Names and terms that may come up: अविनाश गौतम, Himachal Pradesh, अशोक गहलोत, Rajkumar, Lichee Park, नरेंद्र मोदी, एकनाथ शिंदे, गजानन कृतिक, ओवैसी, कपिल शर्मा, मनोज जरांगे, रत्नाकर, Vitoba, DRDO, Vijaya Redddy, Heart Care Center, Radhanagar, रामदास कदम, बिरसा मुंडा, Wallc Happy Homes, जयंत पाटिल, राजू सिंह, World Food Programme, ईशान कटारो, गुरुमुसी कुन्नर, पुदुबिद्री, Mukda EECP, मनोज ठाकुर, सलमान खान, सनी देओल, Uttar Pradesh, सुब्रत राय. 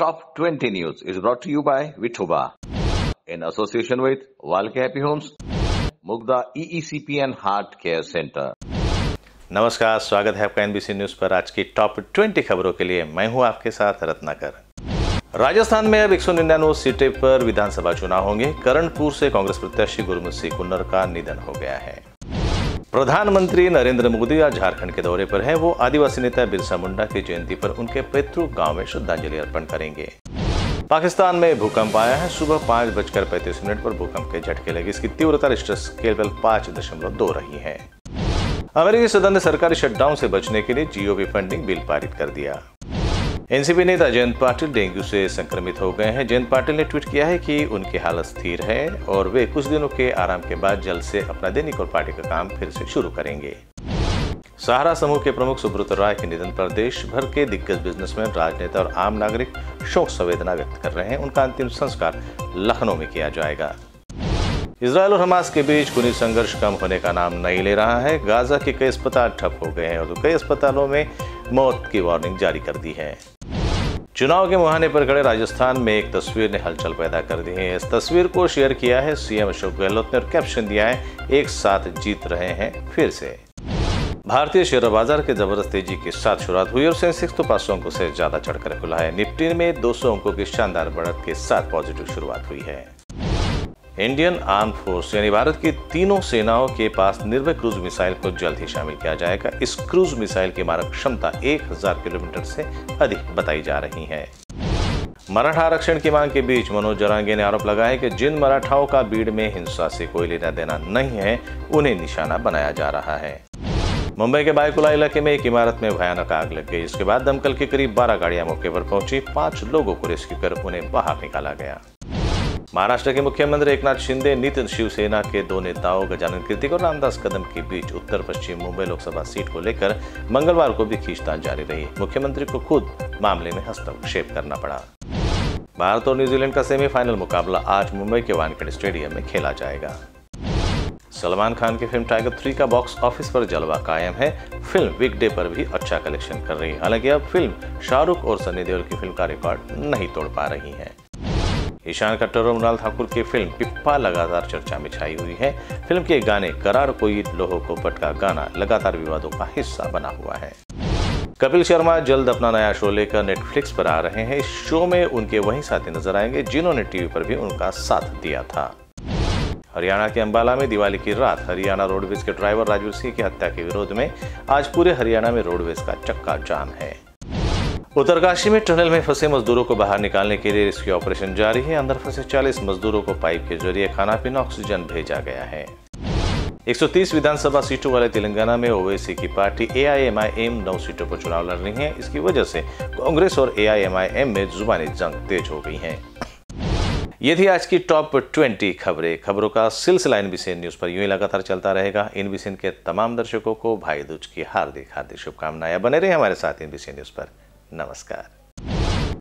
Top 20 News is brought to you by Vitoba in association with Wallc Happy Homes, Mukda EECP and Heart Care Center. नमस्कार, स्वागत है आपका NBC news पर। आज की top 20 खबरों के लिए मैं हूं आपके साथ रत्नाकर। राजस्थान में अब 199 सीटें पर विधानसभा चुनाव होंगे। करणपुर से कांग्रेस प्रत्याशी गुरुमुसी कुन्नर का निधन हो गया है। प्रधानमंत्री नरेंद्र मोदी आज झारखंड के दौरे पर हैं। वो आदिवासी नेता बिरसा मुंडा की जयंती पर उनके पैतृक गांव में श्रद्धांजलि अर्पण करेंगे। पाकिस्तान में भूकंप आया है। सुबह 5:35 पर भूकंप के झटके लगे। इसकी तीव्रता रिक्टर स्केल पर 5.2 रही है। अमेरिकी सदन ने सरकारी शटडाउन से बचने के लिए जीओवी फंडिंग बिल पारित कर दिया। एनसीपी नेता जयंत पाटिल डेंगू से संक्रमित हो गए हैं। जयंत पाटिल ने ट्वीट किया है कि उनकी हालत स्थिर है और वे कुछ दिनों के आराम के बाद जल्द से अपना दैनिक और पार्टी का काम फिर से शुरू करेंगे। सहारा समूह के प्रमुख सुब्रत राय के निधन पर देश भर के दिग्गज बिजनेसमैन, राजनेता और आम नागरिक शोक संवेदना व्यक्त कर रहे हैं। उनका अंतिम संस्कार लखनऊ में किया जाएगा। इसराइल और हमास के बीच खूनी संघर्ष कम होने का नाम नहीं ले रहा है। गाजा के कई अस्पताल ठप हो गए हैं और कई अस्पतालों में मौत की वार्निंग जारी कर दी है। चुनाव के मुहाने पर खड़े राजस्थान में एक तस्वीर ने हलचल पैदा कर दी है। इस तस्वीर को शेयर किया है सीएम अशोक गहलोत ने और कैप्शन दिया है, एक साथ जीत रहे हैं फिर से। भारतीय शेयर बाजार के जबरदस्त तेजी के साथ शुरुआत हुई और सेंसेक्स तो 500 अंकों से ज्यादा चढ़कर खुला है। निफ्टी में 200 अंकों की शानदार बढ़त के साथ पॉजिटिव शुरुआत हुई है। इंडियन आर्म फोर्स यानी भारत की तीनों सेनाओं के पास निर्भय क्रूज मिसाइल को जल्द ही शामिल किया जाएगा। इस क्रूज मिसाइल की मारक क्षमता 1000 किलोमीटर से अधिक बताई जा रही है। मराठा आरक्षण की मांग के बीच मनोज जरांगे ने आरोप लगाया कि जिन मराठाओं का बीड़ में हिंसा से कोई लेना देना नहीं है, उन्हें निशाना बनाया जा रहा है। मुंबई के बायकुला इलाके में एक इमारत में भयानक आग लग गई। इसके बाद दमकल के करीब 12 गाड़ियां मौके पर पहुंची। 5 लोगों को रेस्क्यू कर उन्हें बाहर निकाला गया। महाराष्ट्र के मुख्यमंत्री एकनाथ शिंदे नितिन शिवसेना के 2 नेताओं गजानन कृतिक और रामदास कदम के बीच उत्तर पश्चिम मुंबई लोकसभा सीट को लेकर मंगलवार को भी खींचतान जारी रही। मुख्यमंत्री को खुद मामले में हस्तक्षेप करना पड़ा। भारत और न्यूजीलैंड का सेमीफाइनल मुकाबला आज मुंबई के वानखेड़े स्टेडियम में खेला जाएगा। सलमान खान की फिल्म टाइगर 3 का बॉक्स ऑफिस पर जलवा कायम है। फिल्म वीकडे पर भी अच्छा कलेक्शन कर रही है। हालांकि अब फिल्म शाहरुख और सनी देओल की फिल्म का रिकॉर्ड नहीं तोड़ पा रही है। ईशान कटारो और मनोज ठाकुर की फिल्म पिप्पा लगातार चर्चा में छाई हुई है। फिल्म के गाने करार कोई लोहो को पटका गाना लगातार विवादों का हिस्सा बना हुआ है। कपिल शर्मा जल्द अपना नया शो लेकर नेटफ्लिक्स पर आ रहे हैं। इस शो में उनके वही साथी नजर आएंगे जिन्होंने टीवी पर भी उनका साथ दिया था। हरियाणा के अंबाला में दिवाली की रात हरियाणा रोडवेज के ड्राइवर राजू सिंह की हत्या के विरोध में आज पूरे हरियाणा में रोडवेज का चक्का जाम है। उत्तरकाशी में टनल में फंसे मजदूरों को बाहर निकालने के लिए रेस्क्यू ऑपरेशन जारी है। अंदर फंसे 40 मजदूरों को पाइप के जरिए खाना पीना ऑक्सीजन भेजा गया है। 130 विधानसभा सीटों वाले तेलंगाना में ओवैसी की पार्टी AIMIM 9 सीटों पर चुनाव लड़ रही है। इसकी वजह से कांग्रेस और AIMIM में जुबानी जंग तेज हो गई है। ये थी आज की टॉप 20 खबरें। खबरों का सिलसिला NBC न्यूज पर यूं ही लगातार चलता रहेगा। NBC के तमाम दर्शकों को भाई दूज की हार्दिक शुभकामनाएं। बने रहे हमारे साथ NBC न्यूज पर। नमस्कार।